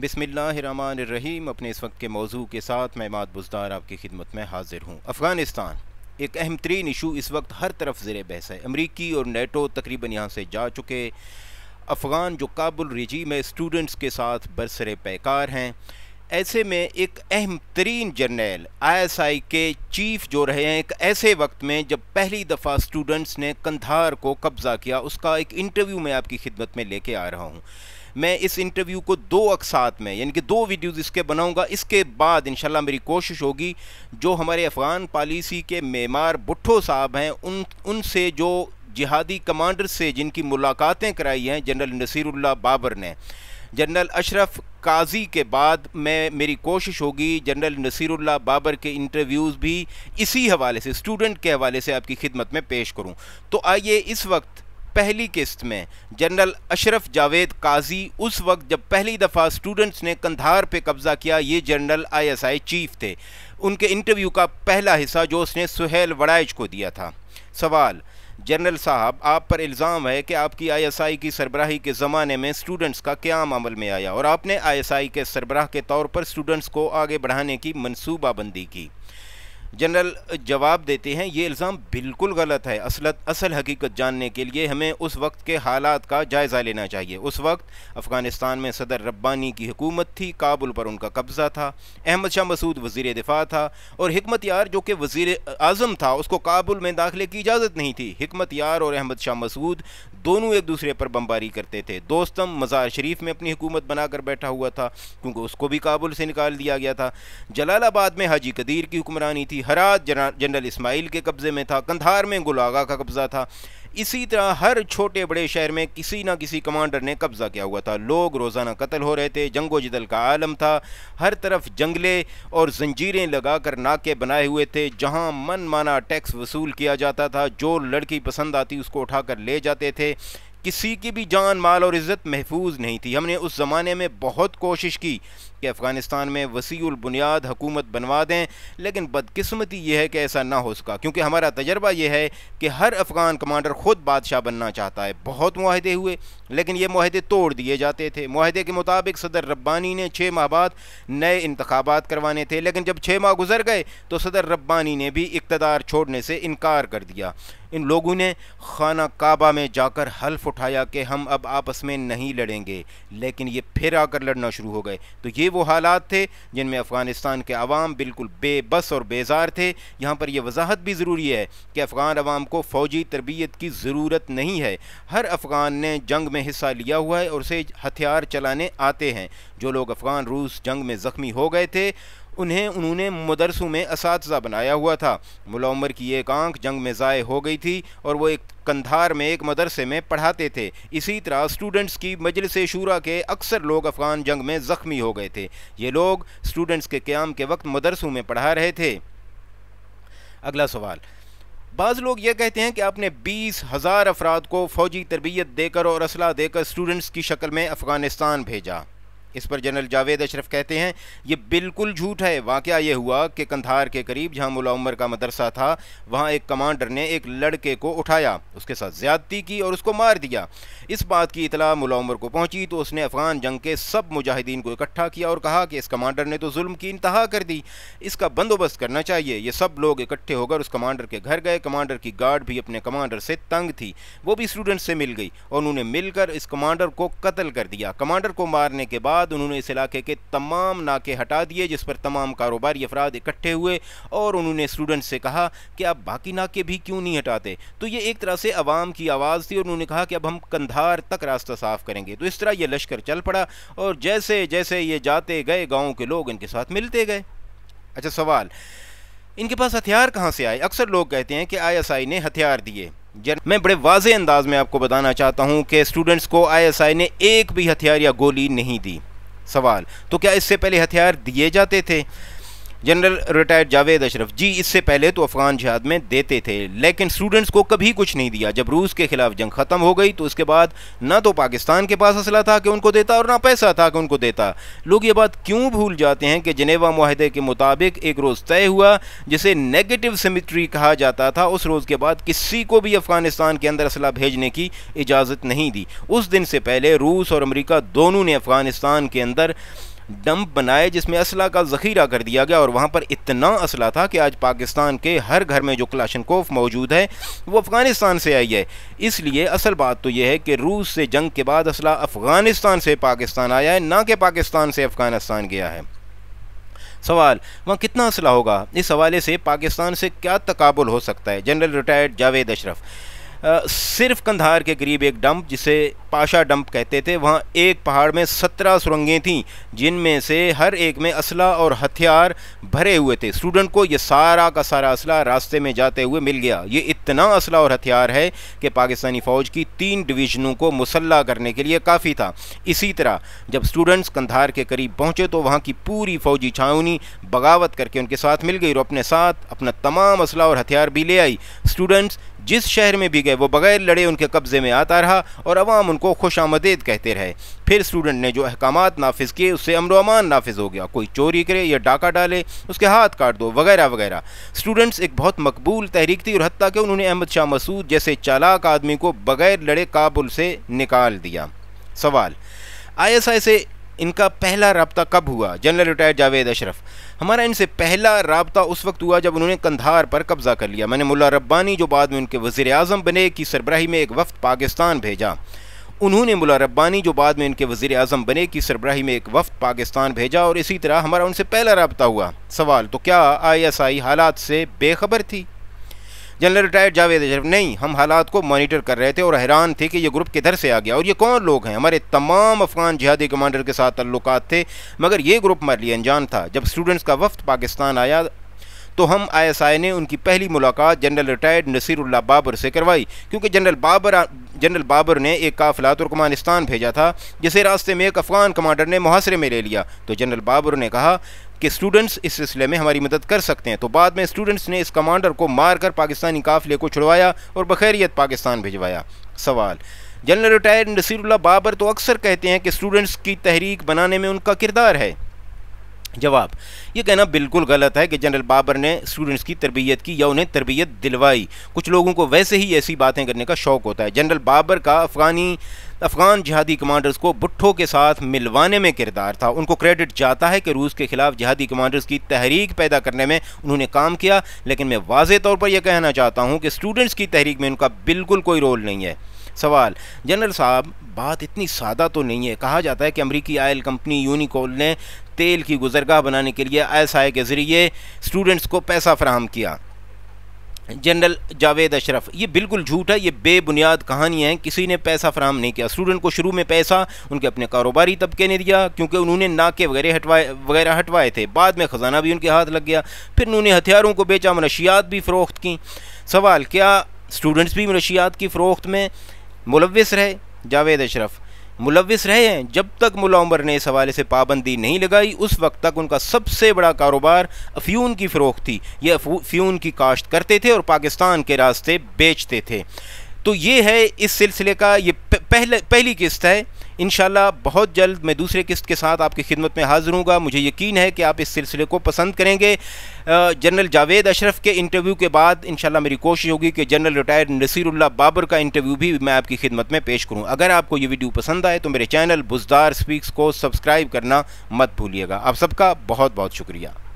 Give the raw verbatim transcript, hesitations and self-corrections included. बिस्मिल्लाहिर्रहमानिर्रहीम। अपने इस वक्त के मौजू के साथ मैं माद बुज़दार आपकी खिदमत में हाजिर हूँ। अफ़गानिस्तान एक अहम तरीन इशू इस वक्त हर तरफ ज़ेरे बहस है। अमरीकी और नेटो तकरीबन यहाँ से जा चुके। अफ़गान जो काबुल रजीम है स्टूडेंट्स के साथ बरसरे पैकार हैं। ऐसे में एक अहम तरीन जर्नल आई एस आई के चीफ जो रहे हैं, एक ऐसे वक्त में जब पहली दफ़ा स्टूडेंट्स ने कंधार को कब्ज़ा किया, उसका एक इंटरव्यू मैं आपकी खिदमत में लेके आ रहा हूँ। मैं इस इंटरव्यू को दो अक्सात में यानी कि दो वीडियोस इसके बनाऊंगा। इसके बाद इंशाल्लाह मेरी कोशिश होगी जो हमारे अफ़गान पॉलिसी के मेमार भुट्टो साहब हैं उन उनसे जो जिहादी कमांडर से जिनकी मुलाकातें कराई हैं जनरल नसीरुल्लाह बाबर ने, जनरल अशरफ काजी के बाद मैं मेरी कोशिश होगी जनरल नसीरुल्लाह बाबर के इंटरव्यूज़ भी इसी हवाले से स्टूडेंट के हवाले से आपकी खिदमत में पेश करूं। तो आइए इस वक्त पहली किस्त में जनरल अशरफ जावेद काजी, उस वक्त जब पहली दफ़ा स्टूडेंट्स ने कंधार पे कब्ज़ा किया, ये जनरल आईएसआई चीफ थे, उनके इंटरव्यू का पहला हिस्सा जो उसने सोहेल वराइच को दिया था। सवाल: जनरल साहब, आप पर इल्ज़ाम है कि आपकी आईएसआई की सरबराही के ज़माने में स्टूडेंट्स का क़याम अमल में आया और आपने आईएसआई के सरबराह के तौर पर स्टूडेंट्स को आगे बढ़ाने की मनसूबाबंदी की। जनरल जवाब देते हैं, ये इल्ज़ाम बिल्कुल गलत है। असलत असल हकीकत जानने के लिए हमें उस वक्त के हालात का जायज़ा लेना चाहिए। उस वक्त अफ़गानिस्तान में सदर रब्बानी की हुकूमत थी, काबुल पर उनका कब्ज़ा था, अहमद शाह मसूद वज़ीर दिफ़ा था और हिकमतयार जो कि वज़ीर आज़म था उसको काबुल में दाखिले की इजाज़त नहीं थी। हिकमतयार और अहमद शाह मसूद दोनों एक दूसरे पर बमबारी करते थे। दोस्तम मज़ार शरीफ में अपनी हुकूमत बनाकर बैठा हुआ था क्योंकि उसको भी काबुल से निकाल दिया गया था। जलालाबाद में हाजी कदीर की हुक्मरानी थी, हरात जनरल इस्माइल के कब्ज़े में था, कंधार में गुलागा का कब्ज़ा था। इसी तरह हर छोटे बड़े शहर में किसी ना किसी कमांडर ने कब्ज़ा किया हुआ था। लोग रोज़ाना कत्ल हो रहे थे, जंगो जिदल का आलम था, हर तरफ जंगले और जंजीरें लगाकर नाके बनाए हुए थे। जहां मन माना टैक्स वसूल किया जाता था, जो लड़की पसंद आती उसको उठाकर ले जाते थे, किसी की भी जान माल और इज़्ज़त महफूज नहीं थी। हमने उस ज़माने में बहुत कोशिश की कि अफ़गानिस्तान में वसीउल बुनियाद हुकूमत बनवा दें, लेकिन बदकिस्मती यह है कि ऐसा ना हो सका क्योंकि हमारा तजर्बा यह है कि हर अफ़गान कमांडर ख़ुद बादशाह बनना चाहता है। बहुत मुआहदे हुए लेकिन ये मुआहदे तोड़ दिए जाते थे। मुआहदे के मुताबिक सदर रब्बानी ने छः माह बाद नए इंतखाबात करवाने थे, लेकिन जब छः माह गुजर गए तो सदर रब्बानी ने भी इक़्तिदार छोड़ने से इनकार कर दिया। इन लोगों ने खाना काबा में जाकर हल्फ उठाया कि हम अब आपस में नहीं लड़ेंगे, लेकिन ये फिर आकर लड़ना शुरू हो गए। तो ये वो हालात थे जिनमें अफ़गानिस्तान के अवाम बिल्कुल बेबस और बेजार थे। यहाँ पर यह वजाहत भी ज़रूरी है कि अफ़गान अवाम को फ़ौजी तरबियत की ज़रूरत नहीं है। हर अफ़गान ने जंग में हिस्सा लिया हुआ है और उसे हथियार चलाने आते हैं। जो लोग अफ़गान रूस जंग में ज़ख्मी हो गए थे उन्हें उन्होंने मदरसों में असातिज़ा बनाया हुआ था। मुल्ला ओमर की एक आंख जंग में ज़ाय हो गई थी और वो एक कंधार में एक मदरसे में पढ़ाते थे। इसी तरह स्टूडेंट्स की मजलिस शूरा के अक्सर लोग अफ़गान जंग में ज़ख्मी हो गए थे। ये लोग स्टूडेंट्स के क़याम के वक्त मदरसों में पढ़ा रहे थे। अगला सवाल: बाज़ लोग ये कहते हैं कि आपने बीस हज़ार अफराद को फ़ौजी तरबियत देकर और असला देकर स्टूडेंट्स की शक्ल में अफ़गानिस्तान भेजा। इस पर जनरल जावेद अशरफ कहते हैं, ये बिल्कुल झूठ है। वाक़या ये हुआ कि कंधार के करीब जहां मुल्ला उमर का मदरसा था, वहां एक कमांडर ने एक लड़के को उठाया, उसके साथ ज़्यादती की और उसको मार दिया। इस बात की इतला मुल्ला उमर को पहुंची तो उसने अफ़गान जंग के सब मुजाहिदीन को इकट्ठा किया और कहा कि इस कमांडर ने तो जुल्म की इंतहा कर दी, इसका बंदोबस्त करना चाहिए। ये सब लोग इकट्ठे होकर उस कमांडर के घर गए। कमांडर की गार्ड भी अपने कमांडर से तंग थी, वो भी स्टूडेंट्स से मिल गई और उन्होंने मिलकर इस कमांडर को कत्ल कर दिया। कमांडर को मारने के बाद उन्होंने इस इलाके के तमाम नाके हटा दिए, जिस पर तमाम कारोबारी अफराद इकट्ठे हुए और उन्होंने स्टूडेंट से कहा कि आप बाकी नाके भी क्यों नहीं हटाते। तो ये एक तरह से आवाम की आवाज़ थी और उन्होंने कहा कि अब हम कंधार तक रास्ता साफ करेंगे। तो इस तरह ये लश्कर चल पड़ा और जैसे जैसे ये जाते गए गाँव के लोग इनके साथ मिलते गए। अच्छा सवाल: इनके पास हथियार कहाँ से आए? अक्सर लोग कहते हैं कि आईएसआई ने हथियार दिए। मैं बड़े वाज़े अंदाज में आपको बताना चाहता हूँ कि स्टूडेंट्स को आईएसआई ने एक भी हथियार या गोली नहीं दी। सवाल: तो क्या इससे पहले हथियार दिए जाते थे? जनरल रिटायर्ड जावेद अशरफ: जी, इससे पहले तो अफ़गान जिहाद में देते थे, लेकिन स्टूडेंट्स को कभी कुछ नहीं दिया। जब रूस के ख़िलाफ़ जंग ख़त्म हो गई तो उसके बाद ना तो पाकिस्तान के पास असला था कि उनको देता और ना पैसा था कि उनको देता। लोग ये बात क्यों भूल जाते हैं कि जनेवा मुआहदे के मुताबिक एक रोज़ तय हुआ जिसे नेगेटिव सिमिट्री कहा जाता था। उस रोज़ के बाद किसी को भी अफ़गानिस्तान के अंदर असला भेजने की इजाज़त नहीं दी। उस दिन से पहले रूस और अमरीका दोनों ने अफ़गानिस्तान के अंदर डंप बनाए जिसमें असला का ज़ख़ीरा कर दिया गया और वहाँ पर इतना असला था कि आज पाकिस्तान के हर घर में जो क्लाशनकोफ मौजूद है वो अफ़गानिस्तान से आई है। इसलिए असल बात तो यह है कि रूस से जंग के बाद असला अफ़गानिस्तान से पाकिस्तान आया है, ना कि पाकिस्तान से अफ़गानिस्तान गया है। सवाल, वहाँ कितना असला होगा? इस हवाले से पाकिस्तान से क्या तकाबुल हो सकता है? General retired Javed Ashraf, Uh, सिर्फ कंधार के करीब एक डंप जिसे पाशा डंप कहते थे, वहाँ एक पहाड़ में सत्रह सुरंगें थीं जिनमें से हर एक में असला और हथियार भरे हुए थे। स्टूडेंट को ये सारा का सारा असला रास्ते में जाते हुए मिल गया। ये इतना असला और हथियार है कि पाकिस्तानी फ़ौज की तीन डिवीज़नों को मुसल्ला करने के लिए काफ़ी था। इसी तरह जब स्टूडेंट्स कंधार के करीब पहुँचे तो वहाँ की पूरी फ़ौजी छावनी बगावत करके उनके साथ मिल गई और अपने साथ अपना तमाम असला और हथियार भी ले आई। स्टूडेंट्स जिस शहर में भी गए वो बगैर लड़े उनके कब्ज़े में आता रहा और अवाम उनको खुश आमदेद कहते रहे। फिर स्टूडेंट ने जो अहकामात नाफिज किए उससे अमन व अमान नाफिज हो गया। कोई चोरी करे या डाका डाले उसके हाथ काट दो वगैरह वगैरह। स्टूडेंट्स एक बहुत मकबूल तहरीक थी और हत्ता कि उन्होंने अहमद शाह मसूद जैसे चालाक आदमी को बगैर लड़े काबुल से निकाल दिया। सवाल, आई एस आई से इनका पहला रब्ता कब हुआ? जनरल रिटायर्ड जावेद अशरफ, हमारा इनसे पहला रब्ता उस वक्त हुआ जब उन्होंने कंधार पर कब्ज़ा कर लिया। मैंने मुल्ला रब्बानी जो बाद में उनके वज़ीर आज़म बने की सरबराही में एक वफ़द पाकिस्तान भेजा उन्होंने मुल्ला रब्बानी जो बाद में इनके वज़ीर आज़म बने की सरबराही में एक वफ़द पाकिस्तान भेजा और इसी तरह हमारा उनसे पहला रब्ता हुआ। सवाल, तो क्या आई एस आई हालात से बेखबर थी? जनरल रिटायर्ड जावेद अशरफ, नहीं, हम हालात को मॉनिटर कर रहे थे और हैरान थे कि ये ग्रुप किधर से आ गया और ये कौन लोग हैं। हमारे तमाम अफगान जिहादी कमांडर के साथ ताल्लुकात थे मगर ये ग्रुप हमारे लिए अनजान था। जब स्टूडेंट्स का वफ्द पाकिस्तान आया तो हम आईएसआई ने उनकी पहली मुलाकात जनरल रिटायर्ड नसीरुल्लाह बाबर से करवाई क्योंकि जनरल बाबर जनरल बाबर ने एक काफ़िला तुर्कमानिस्तान भेजा था जिसे रास्ते में एक अफ़गान कमांडर ने मुहासरे में ले लिया। तो जनरल बाबर ने कहा कि स्टूडेंट्स इस सिलसिले में हमारी मदद कर सकते हैं। तो बाद में स्टूडेंट्स ने इस कमांडर को मारकर पाकिस्तानी काफ़िले को छुड़वाया और बखैरियत पाकिस्तान भिजवाया। सवाल, जनरल रिटायर्ड नसीरुल्लाह बाबर तो अक्सर कहते हैं कि स्टूडेंट्स की तहरीक बनाने में उनका किरदार है। जवाब, यह कहना बिल्कुल गलत है कि जनरल बाबर ने स्टूडेंट्स की तरबियत की या उन्हें तरबियत दिलवाई। कुछ लोगों को वैसे ही ऐसी बातें करने का शौक़ होता है। जनरल बाबर का अफ़गानी अफ़गान जिहादी कमांडर्स को भुट्टो के साथ मिलवाने में किरदार था। उनको क्रेडिट जाता है कि रूस के ख़िलाफ़ जिहादी कमांडर्स की तहरीक पैदा करने में उन्होंने काम किया, लेकिन मैं वाज़े तौर पर यह कहना चाहता हूँ कि स्टूडेंट्स की तहरीक में उनका बिल्कुल कोई रोल नहीं है। सवाल, जनरल साहब बात इतनी सादा तो नहीं है। कहा जाता है कि अमरीकी आयल कंपनी यूनिकोल ने तेल की गुजरगाह बनाने के लिए आईएसआई के ज़रिए स्टूडेंट्स को पैसा फराहम किया। जनरल जावेद अशरफ, ये बिल्कुल झूठ है, ये बेबुनियाद कहानी है। किसी ने पैसा फराहम नहीं किया। स्टूडेंट को शुरू में पैसा उनके अपने कारोबारी तबके ने दिया क्योंकि उन्होंने नाके वगैरह हटवाए वगैरह हटवाए थे। बाद में ख़जाना भी उनके हाथ लग गया। फिर उन्होंने हथियारों को बेचा, मनशियात भी फ़रोख्त की। सवाल, क्या स्टूडेंट्स भी मनशियात की फ़रोख्त में मुलविस रहे? जावेद अशरफ, मुलविस रहे हैं। जब तक मुल्ला उमर ने इस हवाले से पाबंदी नहीं लगाई उस वक्त तक उनका सबसे बड़ा कारोबार अफ्यून की फ़रोख्त थी। ये अफ्यून की काश्त करते थे और पाकिस्तान के रास्ते बेचते थे। तो ये है इस सिलसिले का, ये पहले पहली किस्त है। इंशाल्लाह बहुत जल्द मैं दूसरे किस्त के साथ आपकी खिदमत में हाज़िर हूँगा। मुझे यकीन है कि आप इस सिलसिले को पसंद करेंगे। जनरल जावेद अशरफ के इंटरव्यू के बाद इंशाल्लाह मेरी कोशिश होगी कि जनरल रिटायर्ड नसीरुल्लाह बाबर का इंटरव्यू भी मैं आपकी खिदमत में पेश करूँ। अगर आपको ये वीडियो पसंद आए तो मेरे चैनल बुज़दार स्पीक्स को सब्सक्राइब करना मत भूलिएगा। आप सबका बहुत बहुत शुक्रिया।